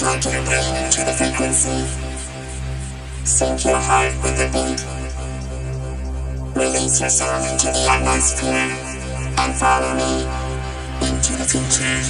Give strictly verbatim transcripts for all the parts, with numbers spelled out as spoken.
Try to impress you to the frequency. Sink your heart with the beat. Release yourself into the atmosphere and follow me into the future.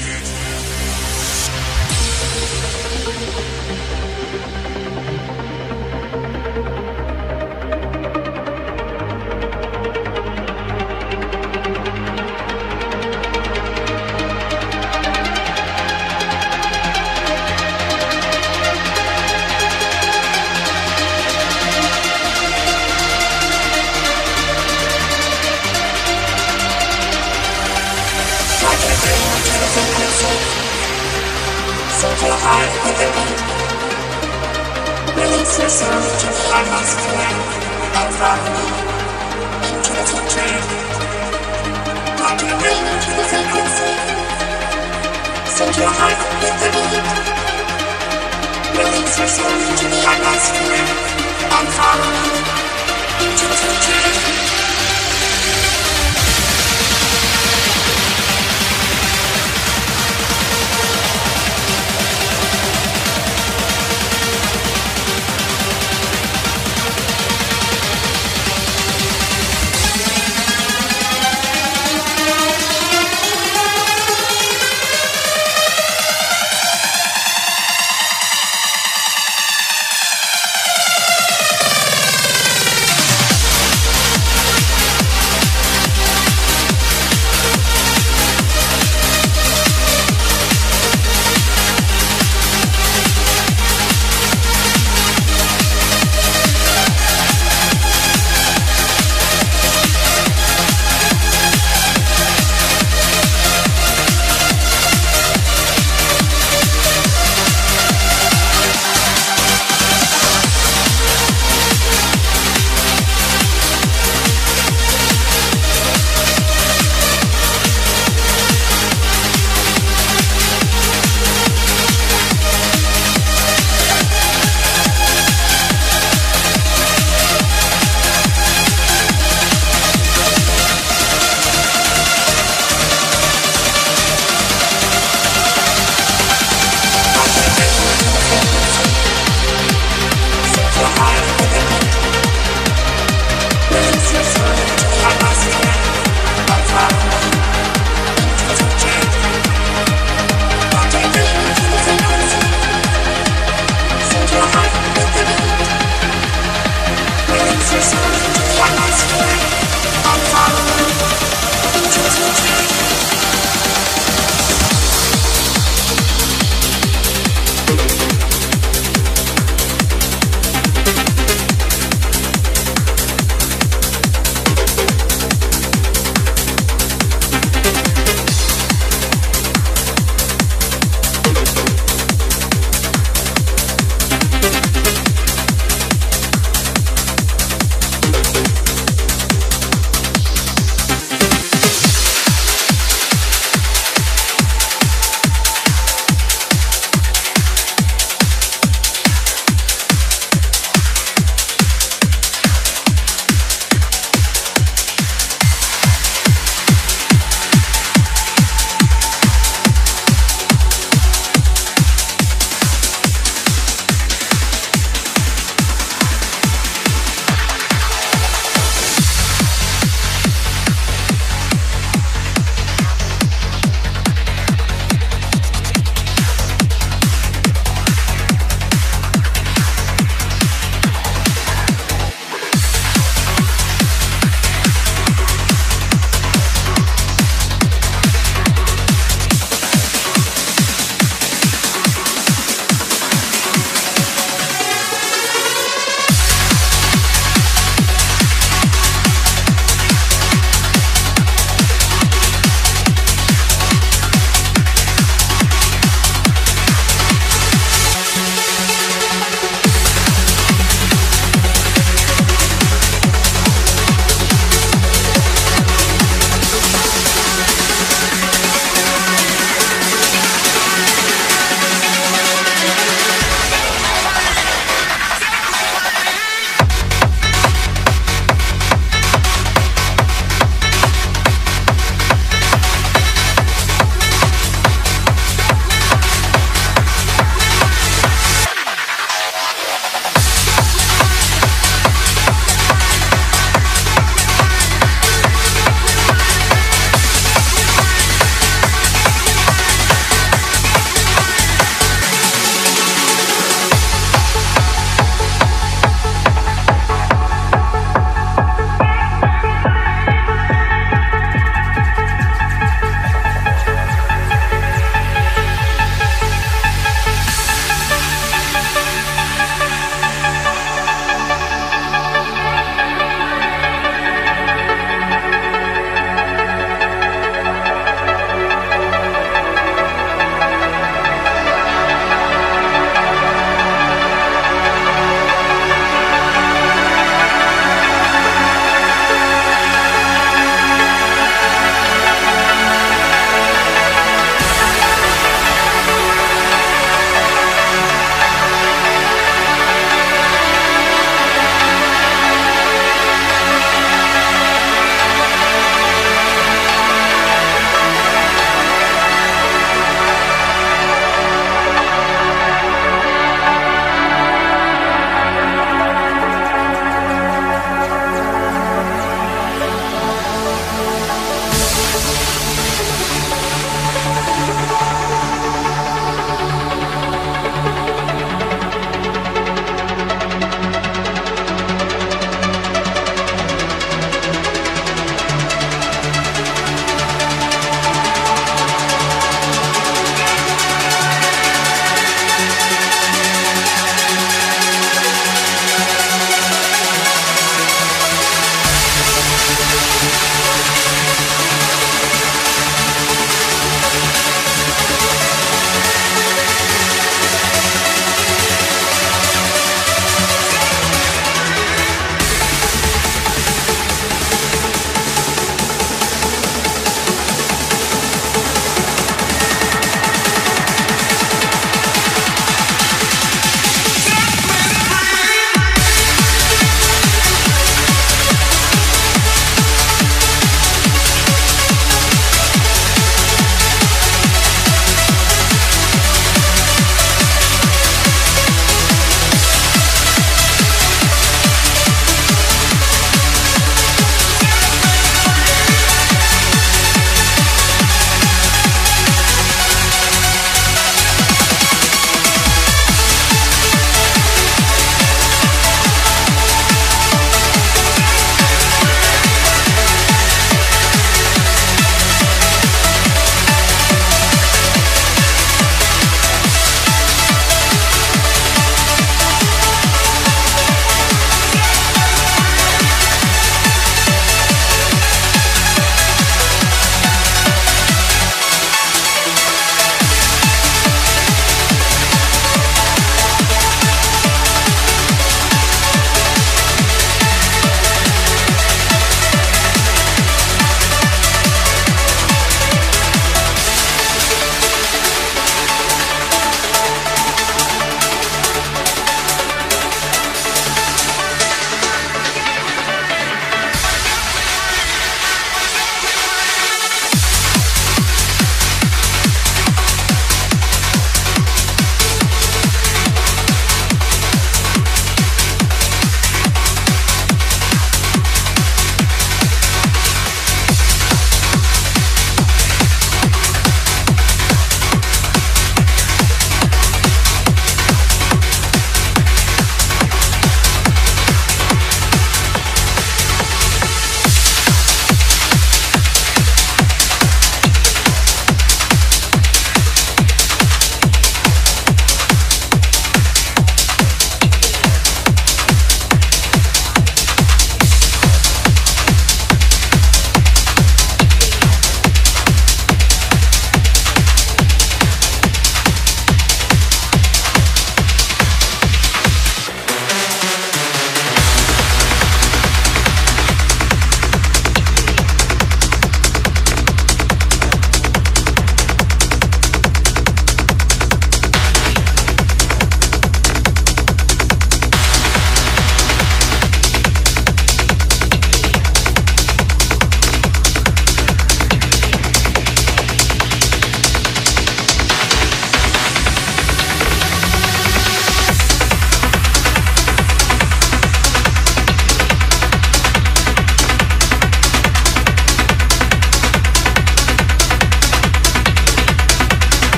Sink your heart with the beat. Release yourself to the atmosphere and follow me into the future. Pump your brain into the frequency. Sink your heart with the beat. Release yourself to the atmosphere and follow me into the future.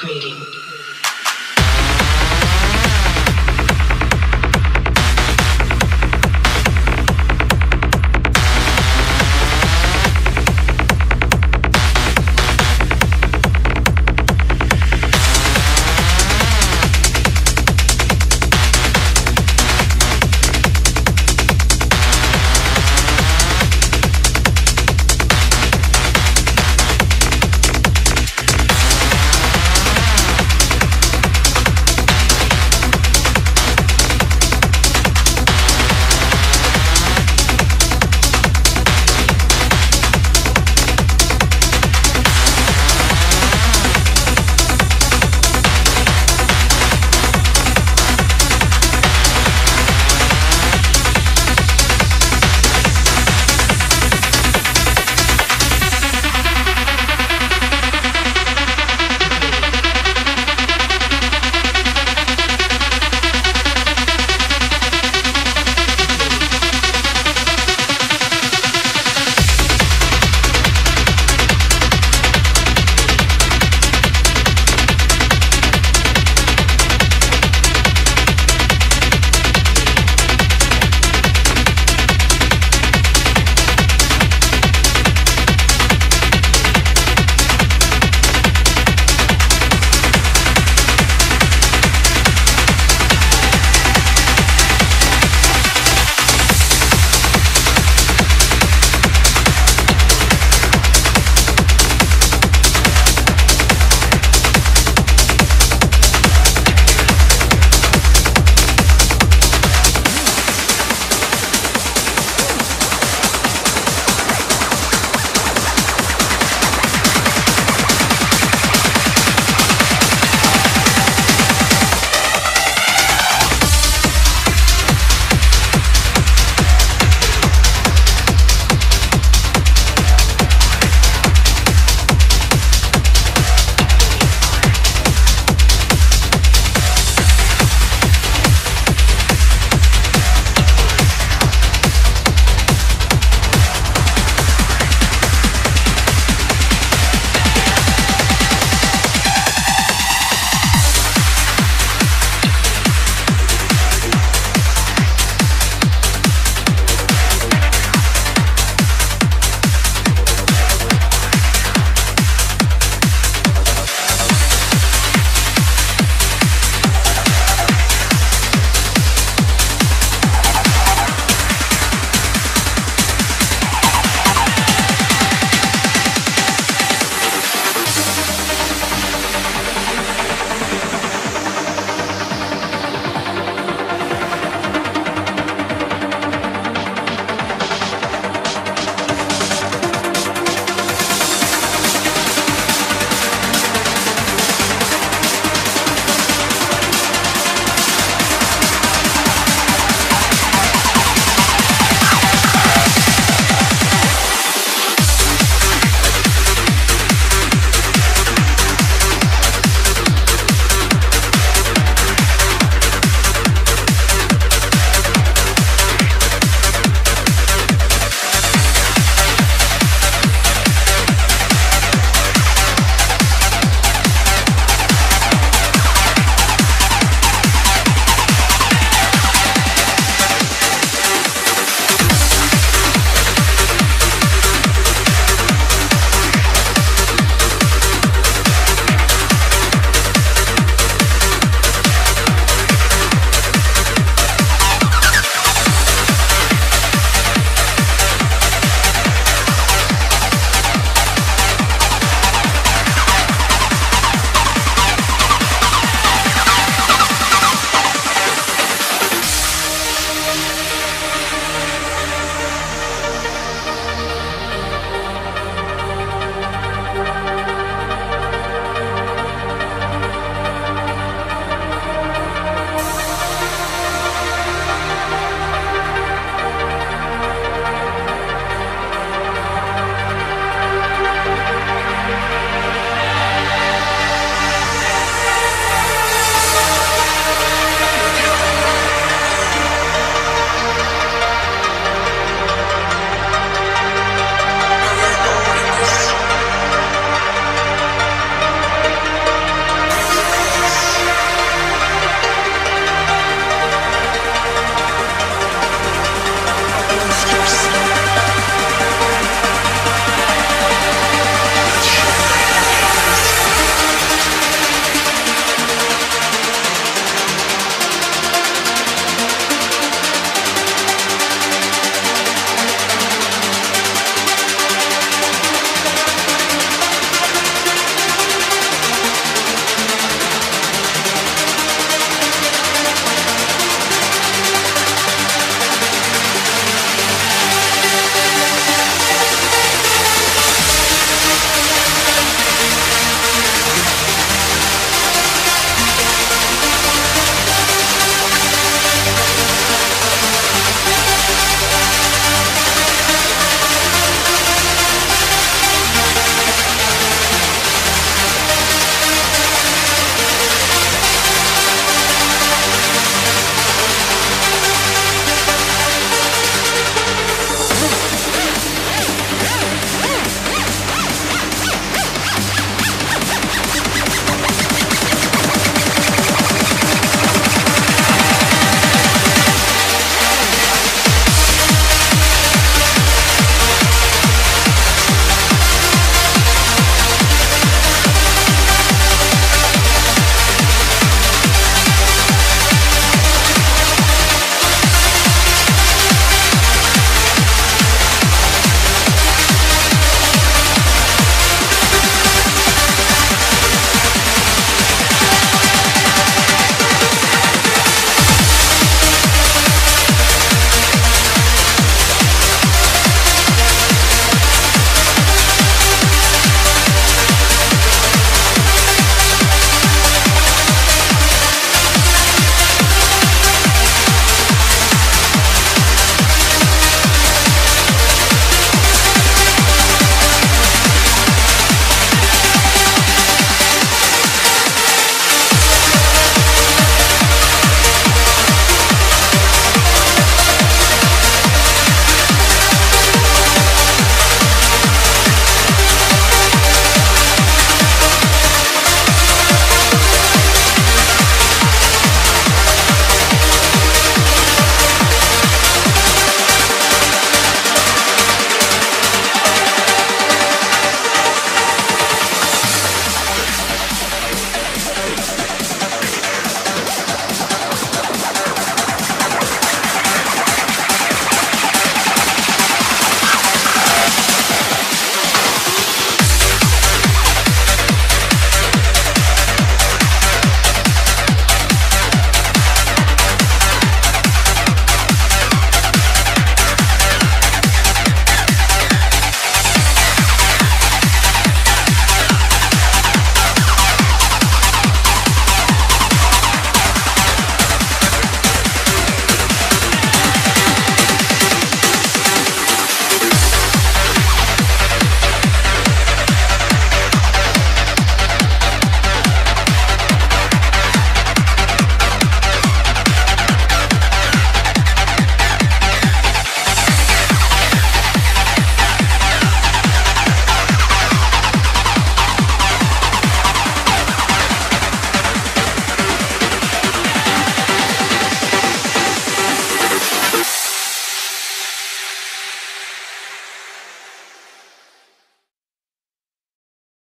degrading.